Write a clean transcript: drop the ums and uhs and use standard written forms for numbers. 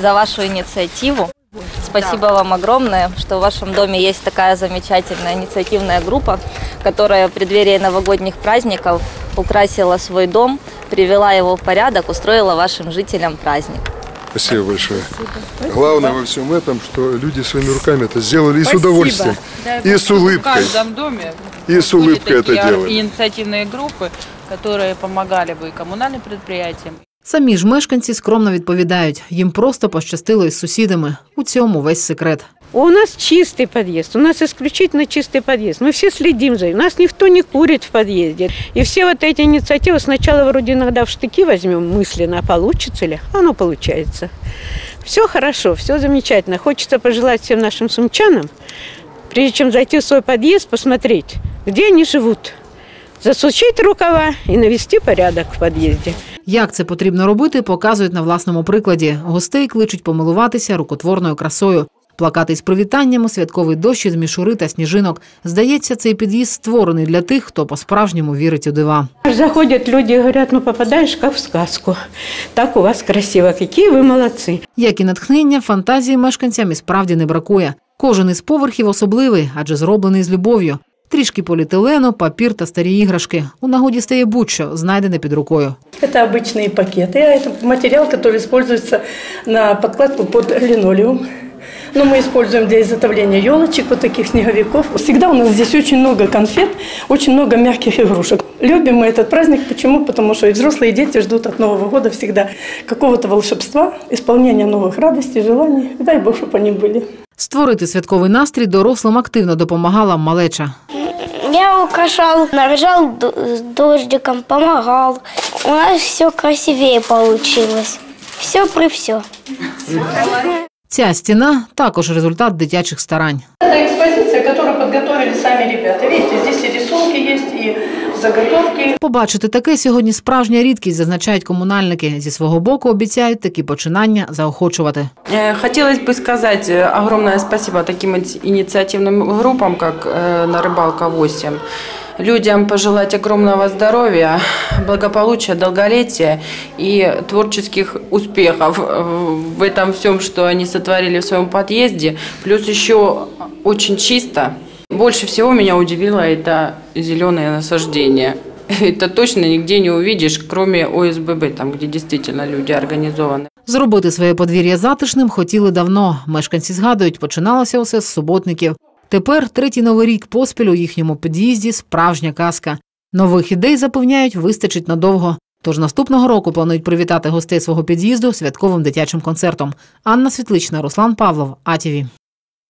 за вашу инициативу. Спасибо вам огромное, что в вашем доме есть такая замечательная инициативная группа, которая в преддверии новогодних праздников украсила свой дом, привела его в порядок, устроила вашим жителям праздник. Спасибо большое. Спасибо. Главное во всем этом, что люди своими руками это сделали и с удовольствием, и с улыбкой. В каждом доме и с улыбкой это делают. Инициативные группы, которые помогали бы и коммунальным предприятиям. Самі ж мешканці скромно відповідають, їм просто пощастило із сусідами. У цьому весь секрет. У нас чистый подъезд, у нас исключительно чистый подъезд. Мы все следим за ним, у нас никто не курит в подъезде. И все вот эти инициативы сначала вроде иногда в штыки возьмем мысленно, получится ли, оно получается. Все хорошо, все замечательно. Хочется пожелать всем нашим сумчанам, прежде чем зайти в свой подъезд, посмотреть, где они живут, засучить рукава и навести порядок в подъезде. Як це потрібно робити, показують на власному прикладі. Гостей кличуть помилуватися рукотворною красою. Плакати із привітаннями, святковий дощ із мішури та сніжинок. Здається, цей під'їзд створений для тих, хто по-справжньому вірить у дива. Заходять люди і говорять, ну попадаєш, як в сказку. Так у вас красиво, які ви молодці. Як і натхнення, фантазії мешканцям і справді не бракує. Кожен із поверхів особливий, адже зроблений з любов'ю. Трішки поліетилену, папір та старі іграшки. У нагоді стає будь-що, знайдене під рукою. Це звичайні пакети, а це матеріал, який використовується на підкладку під линолеум. Но мы используем для изготовления елочек, вот таких снеговиков. Всегда у нас здесь очень много конфет, очень много мягких игрушек. Любим мы этот праздник. Почему? Потому что и взрослые, и дети ждут от Нового года всегда какого-то волшебства, исполнения новых радостей, желаний. Дай Бог, чтобы они были. Створити святковий настрій дорослим активно допомагала малеча. Я украшал, наряжал дождиком, помогал. У нас все красивее получилось. Все при все. Ця стена – також результат дитячих старань. Это экспозиция, которую подготовили сами ребята. Видите, здесь и рисунки есть, и заготовки. Побачити таке сьогодні справжня рідкість, зазначають комунальники. Зі свого боку обіцяють такі починання заохочувати. Хотілося б сказати огромне спасибо таким ініціативним групам, як на «Рибалка 8». Людям пожелать огромного здоровья, благополучия, долголетия и творческих успехов в этом всем, что они сотворили в своем подъезде. Плюс еще очень чисто. Больше всего меня удивило это зеленое насаждение. Это точно нигде не увидишь, кроме ОСББ, там, где действительно люди организованы. Зробити своє подвір'я затишним хотіли давно. Мешканці згадують, починалося усе з суботників. Тепер третій Новий рік поспіль у їхньому під'їзді – справжня казка. Нових ідей, запевняють, вистачить надовго. Тож наступного року планують привітати гостей свого під'їзду святковим дитячим концертом. Анна Светлична, Руслан Павлов, АТВ.